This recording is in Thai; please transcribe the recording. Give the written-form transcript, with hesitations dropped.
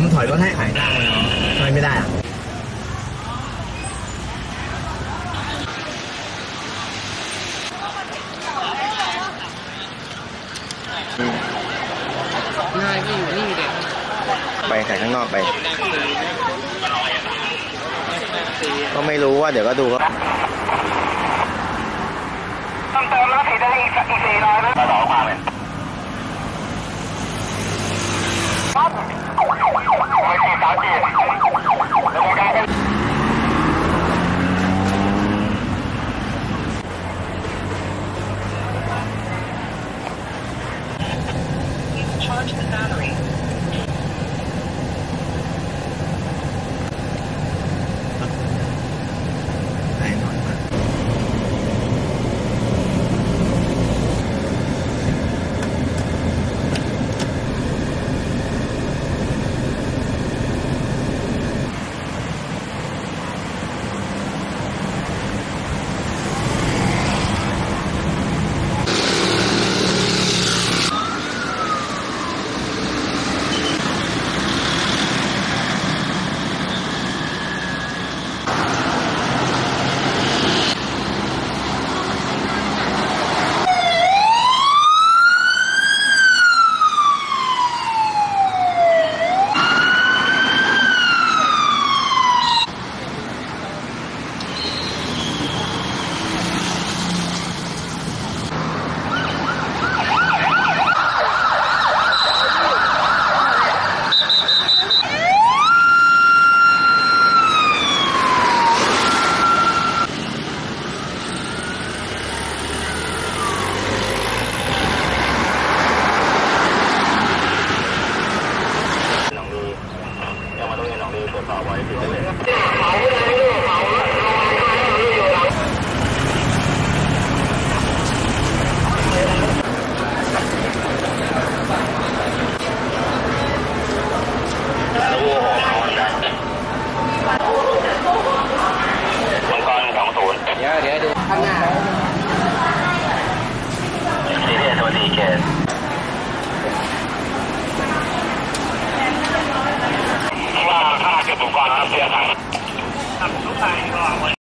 ผมถอยรถให้หายได้ทำไมไม่ได้อะง่ายก็อยู่นี่เด็กไปถ่ายข้างนอกไปก็ไม่รู้ว่าเดี๋ยวก็ดูครับต้องเติมแล้วถึงจะได้อีก400นะต่อมาเลยปั๊บไม่ตีสามทีแล้วก็ได้Charge the battery.